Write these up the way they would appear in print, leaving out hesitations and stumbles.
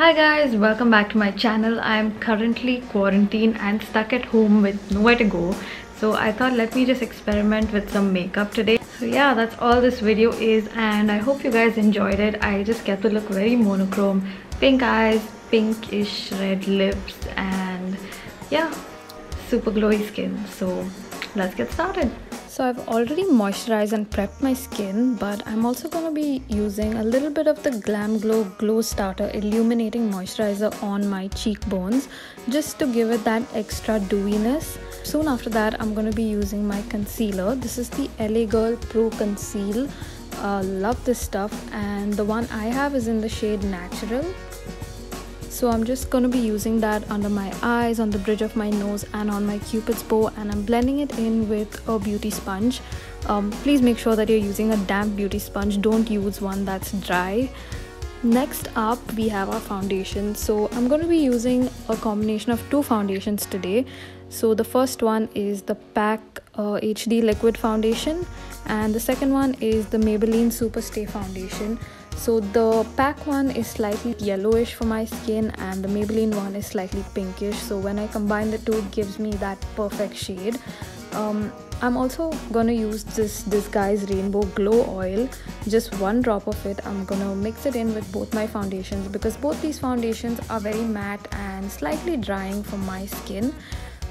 Hi guys, welcome back to my channel. I am currently quarantined and stuck at home with nowhere to go, so I thought let me just experiment with some makeup today. So yeah, that's all this video is, and I hope you guys enjoyed it. I just kept the look very monochrome, pink eyes, pinkish red lips, and yeah, super glowy skin. So let's get started. So I've already moisturized and prepped my skin, but I'm also going to be using a little bit of the Glam Glow Glow Starter Illuminating Moisturizer on my cheekbones just to give it that extra dewiness. Soon after that, I'm going to be using my concealer. This is the LA Girl Pro Conceal. Love this stuff, and the one I have is in the shade Natural. So I'm just going to be using that under my eyes, on the bridge of my nose, and on my cupid's bow, and I'm blending it in with a beauty sponge. Please make sure that you're using a damp beauty sponge, don't use one that's dry. Next up, we have our foundation. So I'm going to be using a combination of two foundations today. So the first one is the PAC HD liquid foundation, and the second one is the Maybelline Superstay foundation. So the PAC one is slightly yellowish for my skin, and the Maybelline one is slightly pinkish. So when I combine the two, it gives me that perfect shade. I'm also going to use this Disguise Rainbow Glow Oil, just one drop of it. I'm going to mix it in with both my foundations because both these foundations are very matte and slightly drying for my skin.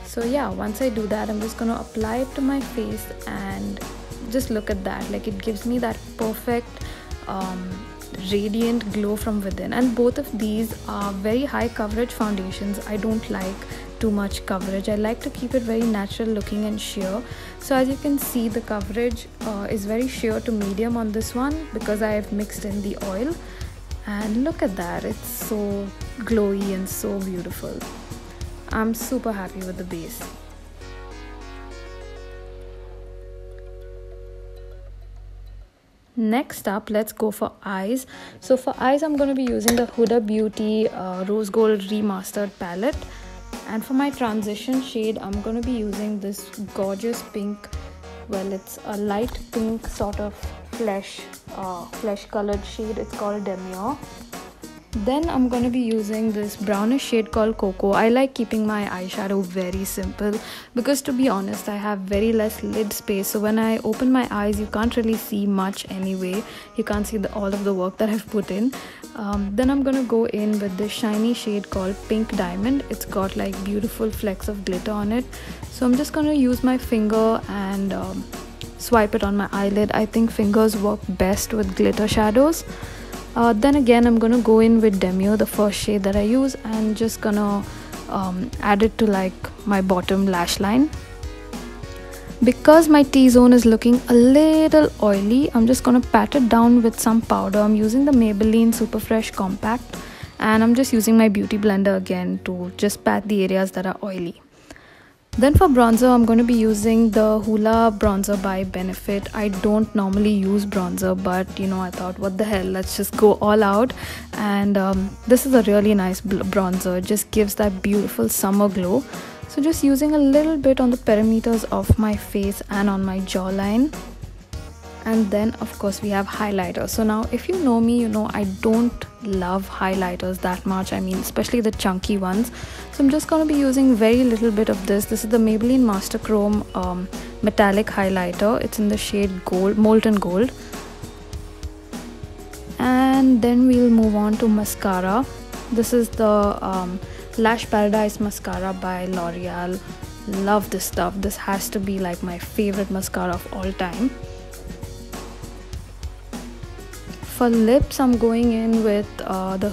So yeah, once I do that, I'm just going to apply it to my face, and just look at that. Like, it gives me that perfect radiant glow from within, and both of these are very high coverage foundations. I don't like too much coverage. I like to keep it very natural looking and sheer. So as you can see, the coverage is very sheer to medium on this one because I have mixed in the oil, and look at that, it's so glowy and so beautiful. I'm super happy with the base. Next up, let's go for eyes. So for eyes, I'm going to be using the Huda Beauty Rose Gold Remastered Palette, and for my transition shade, I'm going to be using this gorgeous pink, well, it's a light pink sort of flesh colored shade. It's called Demure. Then I'm going to be using this brownish shade called Cocoa. I like keeping my eyeshadow very simple because, to be honest, I have very less lid space. So when I open my eyes, you can't really see much anyway. You can't see all of the work that I've put in. Then I'm going to go in with this shiny shade called Pink Diamond. It's got like beautiful flecks of glitter on it. So I'm just going to use my finger and swipe it on my eyelid. I think fingers work best with glitter shadows. Then again, I'm going to go in with Demure, the first shade that I use, and just going to add it to like my bottom lash line. Because my T-zone is looking a little oily, I'm just going to pat it down with some powder. I'm using the Maybelline Superfresh Compact, and I'm just using my beauty blender again to just pat the areas that are oily. Then for bronzer, I'm going to be using the Hoola Bronzer by Benefit. I don't normally use bronzer, but you know, I thought, what the hell, let's just go all out. And this is a really nice bronzer. It just gives that beautiful summer glow. So just using a little bit on the perimeters of my face and on my jawline. And then of course we have highlighter. So now, if you know me, you know I don't love highlighters that much. I mean, especially the chunky ones. So I'm just going to be using very little bit of this. This is the Maybelline Master Chrome Metallic Highlighter. It's in the shade Gold, Molten Gold. And then we'll move on to mascara. This is the Lash Paradise Mascara by L'Oreal. Love this stuff. This has to be like my favorite mascara of all time. For lips, I'm going in with the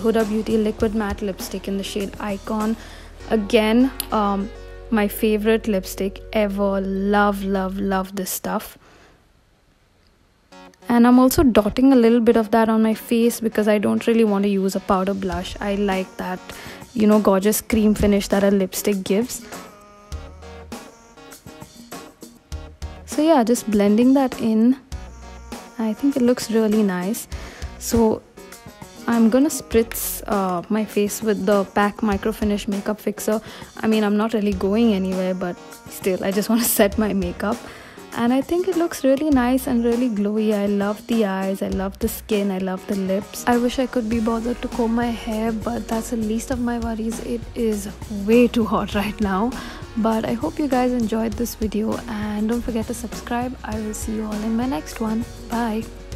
Huda Beauty Liquid Matte Lipstick in the shade Icon. Again, my favorite lipstick ever. Love, love, love this stuff. And I'm also dotting a little bit of that on my face because I don't really want to use a powder blush. I like that, you know, gorgeous cream finish that a lipstick gives. So yeah, just blending that in. I think it looks really nice. So I'm gonna spritz my face with the PAC Microfinish Makeup Fixer. I mean, I'm not really going anywhere, but still, I just want to set my makeup. and I think it looks really nice and really glowy. I love the eyes, I love the skin, I love the lips. I wish I could be bothered to comb my hair, but that's the least of my worries. It is way too hot right now. But I hope you guys enjoyed this video and don't forget to subscribe. I will see you all in my next one. Bye.